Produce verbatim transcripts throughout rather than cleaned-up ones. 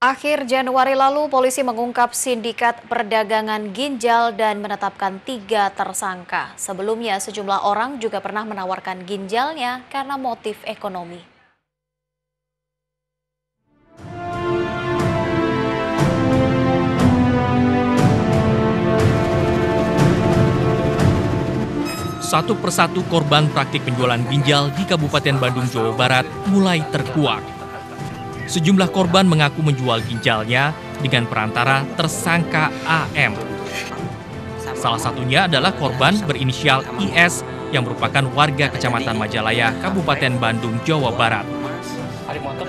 Akhir Januari lalu, polisi mengungkap sindikat perdagangan ginjal dan menetapkan tiga tersangka. Sebelumnya, sejumlah orang juga pernah menawarkan ginjalnya karena motif ekonomi. Satu persatu korban praktik penjualan ginjal di Kabupaten Bandung, Jawa Barat mulai terkuak. Sejumlah korban mengaku menjual ginjalnya dengan perantara tersangka A M. Salah satunya adalah korban berinisial I S yang merupakan warga Kecamatan Majalaya, Kabupaten Bandung, Jawa Barat.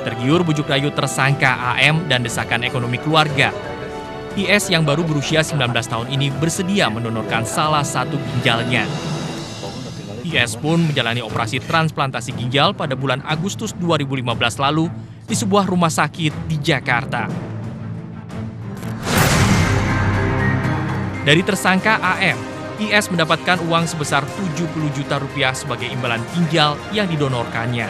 Tergiur bujuk rayu tersangka A M dan desakan ekonomi keluarga, I S yang baru berusia sembilan belas tahun ini bersedia mendonorkan salah satu ginjalnya. I S pun menjalani operasi transplantasi ginjal pada bulan Agustus dua ribu lima belas lalu di sebuah rumah sakit di Jakarta. Dari tersangka A M, I S mendapatkan uang sebesar tujuh puluh juta rupiah sebagai imbalan ginjal yang didonorkannya.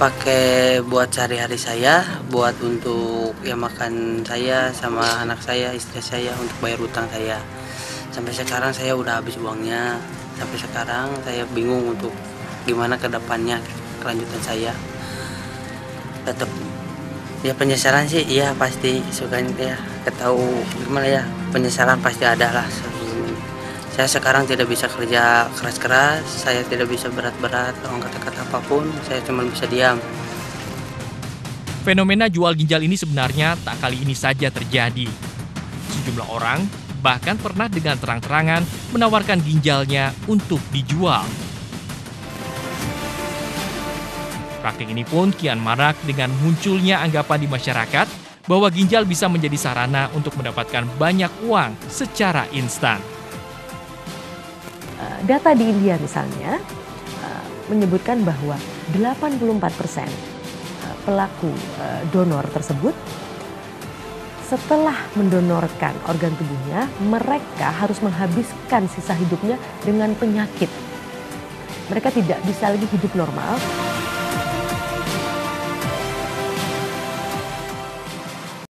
Pakai buat sehari-hari saya, buat untuk ya makan saya sama anak saya, istri saya, untuk bayar utang saya. Sampai sekarang saya udah habis uangnya. Sampai sekarang saya bingung untuk gimana ke depannya, kelanjutan saya. Tetap ya penyesalan sih, iya pasti suka ya, ketahu gimana ya, penyesalan pasti ada lah. Saya sekarang tidak bisa kerja keras-keras, saya tidak bisa berat-berat, orang kata-kata apapun, saya cuma bisa diam. Fenomena jual ginjal ini sebenarnya tak kali ini saja terjadi. Sejumlah orang bahkan pernah dengan terang-terangan menawarkan ginjalnya untuk dijual. Praktik ini pun kian marak dengan munculnya anggapan di masyarakat bahwa ginjal bisa menjadi sarana untuk mendapatkan banyak uang secara instan. Data di India misalnya menyebutkan bahwa delapan puluh empat persen pelaku donor tersebut setelah mendonorkan organ tubuhnya, mereka harus menghabiskan sisa hidupnya dengan penyakit. Mereka tidak bisa lagi hidup normal.